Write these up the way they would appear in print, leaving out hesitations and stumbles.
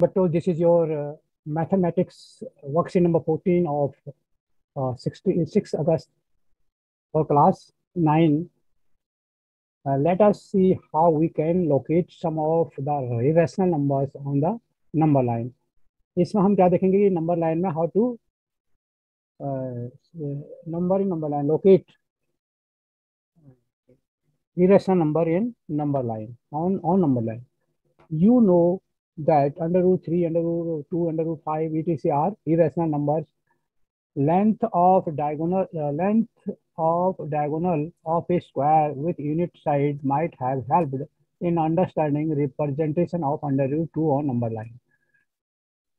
But so this is your mathematics worksheet number 14 of 6 August for class 9. Let us see how we can locate some of the irrational numbers on the number line. इसमें हम क्या देखेंगे कि number line में how to number line locate irrational number in number line on number line. You know that under root 3, under root 2, under root 5, etc. are irrational numbers. Length of diagonal of a square with unit side might have helped in understanding representation of under root 2 on number line.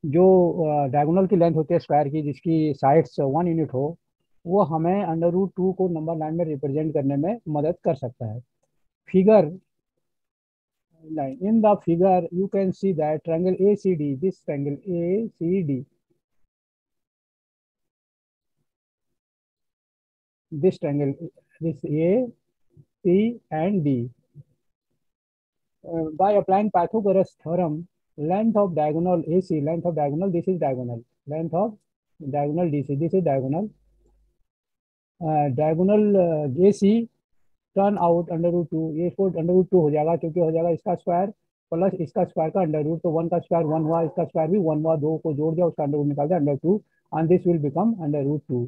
जो diagonal की length होती है square की जिसकी sides 1 unit हो, वो हमें under root 2 को number line में represent करने में मदद कर सकता है. In the figure, you can see that triangle ACD, this triangle ACD, this triangle, this A, C and D. By applying Pythagoras theorem, length of diagonal AC, length of diagonal, this is diagonal, length of diagonal DC, this is diagonal. Diagonal AC turn out under root 2, ये 4 under root 2 हो जाएगा क्योंकि हो जाएगा इसका square plus इसका square का under root, तो 1 का स्क्वायर 1 हुआ, इसका स्क्वायर भी 1 हुआ, 2 को जोड़ दिया, उसका अंडर रूट निकाल दिया under 2 and this will become under root 2.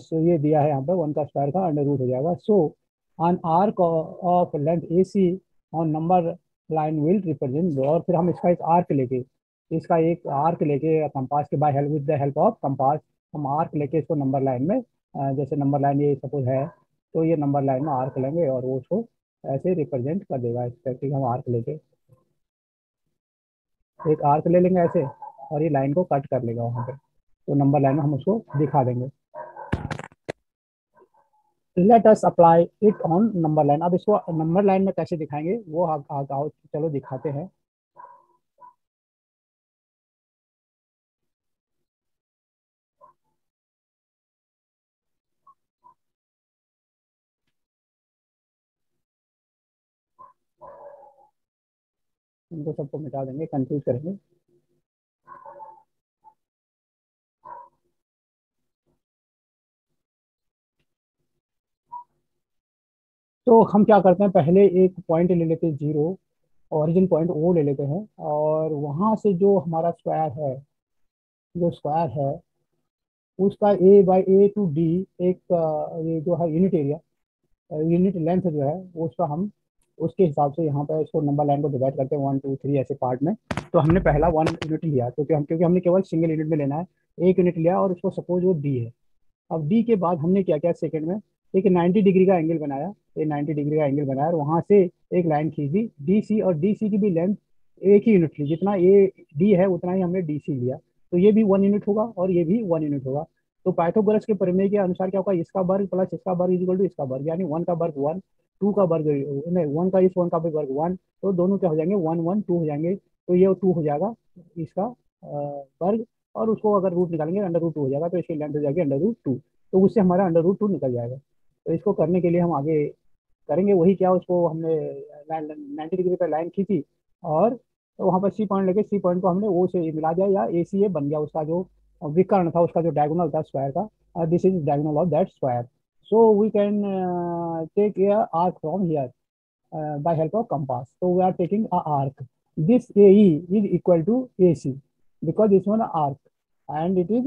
So ये दिया है यहाँ पर 1 का स्क्वायर का अंडर रूट हो जाएगा. So an arc of length AC on number line will represent, और फिर हम इसका एक आर्क लेके कंपास के by help with the help of compass हम आर्क लेके इसको नंबर लाइन में, जैसे नंबर लाइन ये सपोज है तो ये नंबर लाइन में आर्क लेंगे और वो उसको ऐसे रिप्रेजेंट कर देगा. इस तरीके हम आर्क लेके एक आर्क ले लेंगे ऐसे और ये लाइन को कट कर लेगा वहाँ पे, तो नंबर लाइन में हम उसको दिखा देंगे. Let us apply it on number line. अब इसको नंबर लाइन में कैसे दिखाएंगे वो चलो दिखाते हैं. इनको सबको मिटा देंगे, कंफ्यूज करेंगे. तो हम क्या करते हैं, पहले एक पॉइंट ले लेते हैं 0, ओरिजिन पॉइंट वो ले लेते हैं और वहां से जो हमारा स्क्वायर है उसका A/A to D एक ये जो है यूनिट एरिया यूनिट लेंथ जो है उसका हम उसके हिसाब से यहाँ पे इसको नंबर लाइन को डिवाइड करते हैं 1, 2, 3 ऐसे पार्ट में. तो हमने पहला 1 यूनिट लिया क्योंकि हमने केवल सिंगल यूनिट में लेना है, 1 यूनिट लिया और उसको सपोज वो D है. अब D के बाद हमने क्या किया, सेकंड में एक 90 डिग्री का एंगल बनाया और वहाँ से एक लाइन खींची DC, और DC की भी लेंथ एक ही यूनिट ली, जितना ये D है उतना ही हमने DC लिया, तो ये भी 1 यूनिट होगा और ये भी 1 यूनिट होगा. तो पाइथागोरस के प्रमेय के अनुसार क्या होगा, इसका वर्ग प्लस इसका वर्ग इक्वल टू इसका वर्ग, यानी 1 का वर्ग 1, 2 का वर्ग नहीं 1 का वर्ग 1, तो दोनों क्या हो जाएंगे 1, 1, 2 हो जाएंगे, तो ये 2 हो जाएगा इसका वर्ग, और उसको अगर रूट निकालेंगे अंडर रूट 2 हो जाएगा, तो इसकी लेंथ हो जाएगी अंडर रूट 2, तो उससे हमारा अंडर रूट 2 निकल जाएगा. तो इसको करने के लिए हम आगे करेंगे वही, क्या उसको हमने 90 डिग्री पर लाइन खींची और वहाँ पर C पॉइंट लेके C पॉइंट को हमने O से मिला दिया, या ACA बन गया उसका जो विकर्ण था, उसका जो डायगोनल था स्क्वायर का, this is diagonal of that square. So we can take a arc from here by help of compass. So we are taking a arc. This AE is equal to AC because this one arc, and it is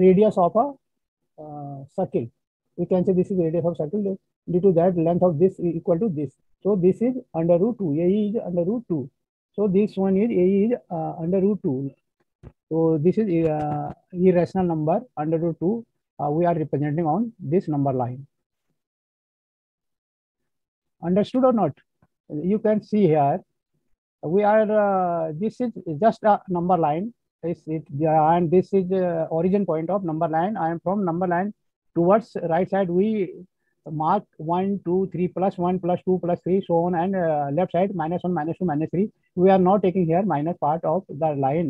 radius of a circle. We can say this is radius of circle. Due to that, length of this is equal to this. So this is under root 2. AE is under root 2. So this one is AE is under root 2. So this is irrational number under root 2. We are representing on this number line. Understood or not? You can see here. We are this is just a number line. And this is origin point of number line. And from number line towards right side we mark 1, 2, 3 +1 +2 +3 so on, and left side -1 -2 -3. We are not taking here minus part of the line.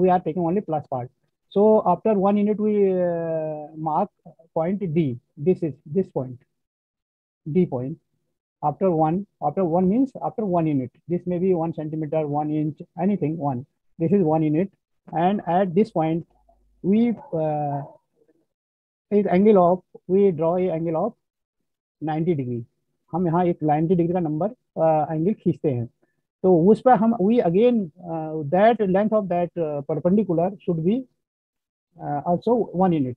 We are taking only plus part. So after 1 unit we mark point D. This is this point, D point. After one means after 1 unit. This may be 1 centimeter, 1 inch, anything one. This is 1 unit, and at this point, we draw a angle of 90 degree. हम यहाँ एक 90 degree का number angle खींचते हैं, तो उस पर हम we again that length of that perpendicular should be also 1 unit.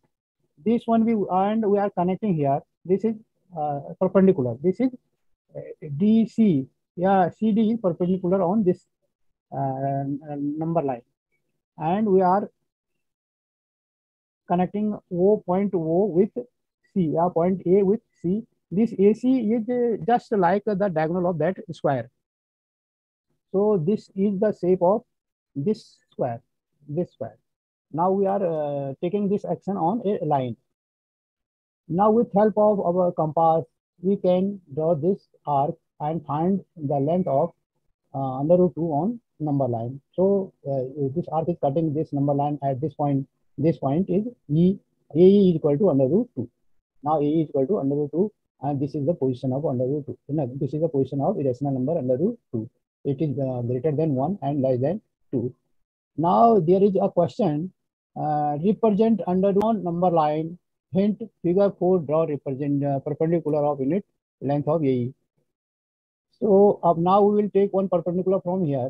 This one we and we are connecting here. This is perpendicular. This is DC. Yeah, CD is perpendicular on this number line, and we are connecting O point O with C. Yeah, point A with C. This AC is just like the diagonal of that square. So this is the shape of this square. Now we are taking this action on a line. Now with help of our compass, we can draw this arc and find the length of under root 2 on number line. So this arc is cutting this number line at this point. This point is E. AE is equal to under root 2. Now AE is equal to under root 2. And this is the position of under root 2. No, this is the position of irrational number under root 2. It is greater than 1 and less than 2. Now there is a question. Represent under root number line. Hint: Figure 4. Draw represent perpendicular of unit length of AE. So now we will take one perpendicular from here,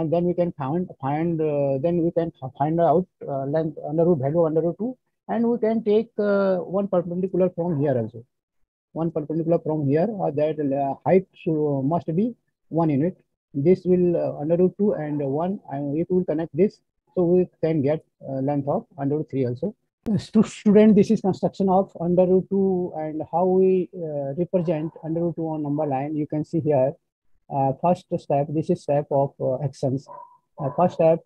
and then we can find out length under root value under root 2, and we can take one perpendicular from here also. One perpendicular from here, that height must be 1 unit. This will under root 2 and 1, and if we will connect this, so we can get length of under root 3 also. Student, this is construction of under root 2 and how we represent under root 2 on number line. You can see here, first step, this is step of actions. First step,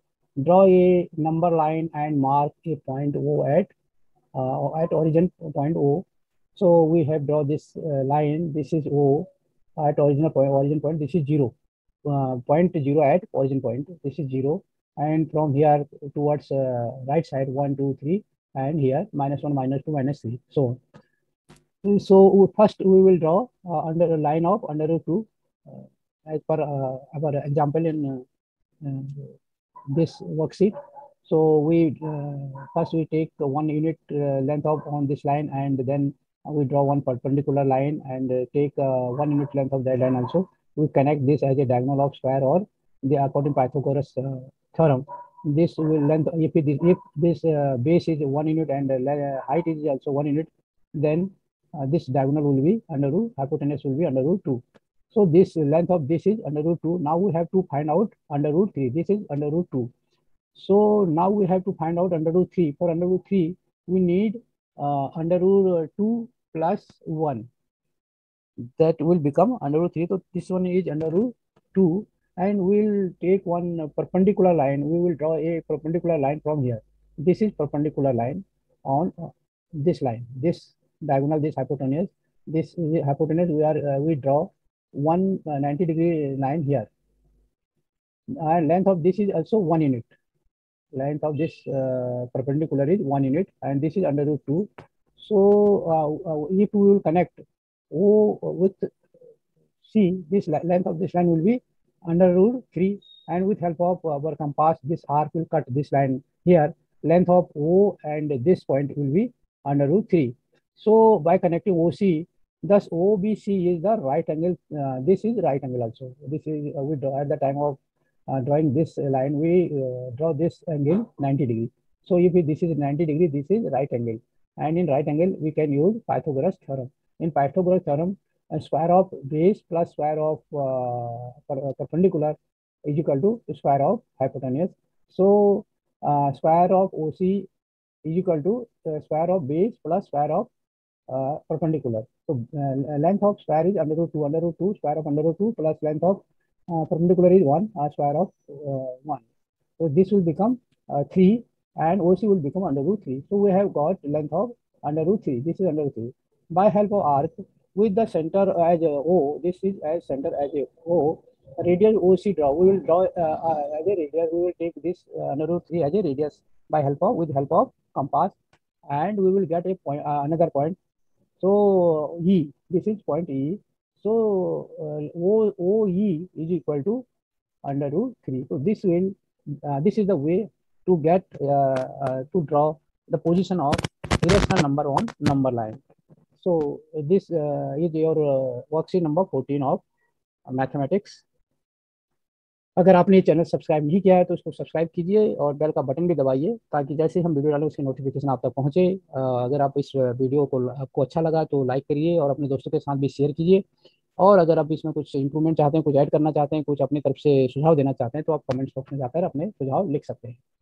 draw a number line and mark a point O at origin point O. So we have drawn this line. This is O at origin point. This is 0. Point 0 at origin point. This is 0. And from here towards right side 1, 2, 3. And here -1, -2, -3. So first we will draw under a line of under root 2 as per our example in this worksheet. So we first we take 1 unit length of on this line, and then we draw one perpendicular line and take 1 unit length of that line also. We connect this as a diagonal of square, or the according Pythagoras theorem. This will length if this base is 1 unit and height is also 1 unit, then this diagonal will be under root, hypotenuse will be under root 2. So this length of this is under root 2. Now we have to find out under root 3. This is under root 2. So now we have to find out under root 3. For under root 3, we need under root 2 plus 1. That will become under root 3. So this one is under root 2, and we'll take one perpendicular line. We will draw a perpendicular line from here. This is perpendicular line on this line. This diagonal, this hypotenuse. This is hypotenuse. We draw 190 degree line here. Length of this is also 1 unit. Length of this perpendicular is 1 unit, and this is under root 2. So if we will connect O with C, this length of this line will be under root 3, and with help of our compass, this arc will cut this line here. Length of O and this point will be under root 3. So by connecting OC, thus OBC is the right angle. This is right angle also. This is we draw at the time of drawing this line. We draw this angle 90 degree. So if this is 90 degree, this is right angle. And in right angle, we can use Pythagoras theorem. In Pythagoras theorem, square of base plus square of perpendicular is equal to square of hypotenuse. So square of OC is equal to square of base plus square of perpendicular. So length of square is under root 2. Under root 2, square of under root 2 plus length of perpendicular is 1, square of 1. So this will become 3, and OC will become under root 3. So we have got length of under root 3. This is under root 3. By help of arc, with the center as O, this is as center as a O, radius OC draw. We will draw as a radius. We will take this under root 3 as a radius by help of compass, and we will get a point, another point. So E, this is point E. So OE is equal to under root 3. So this will this is the way to get to draw the position of irrational number on number line. So this is your worksheet number 14 of mathematics. अगर आपने ये channel subscribe नहीं किया है तो इसको subscribe कीजिए और बेल का बटन भी दबाइए ताकि जैसे हम वीडियो डालें उसकी नोटिफिकेशन आप तक पहुंचे. अगर आप इस वीडियो को आपको अच्छा लगा तो लाइक करिए और अपने दोस्तों के साथ भी शेयर कीजिए. और अगर आप इसमें कुछ इंप्रूवमेंट चाहते हैं, कुछ ऐड करना चाहते हैं, कुछ अपनी तरफ से सुझाव देना चाहते हैं तो आप कमेंट्स बॉक्स में जाकर अपने सुझाव लिख सकते हैं.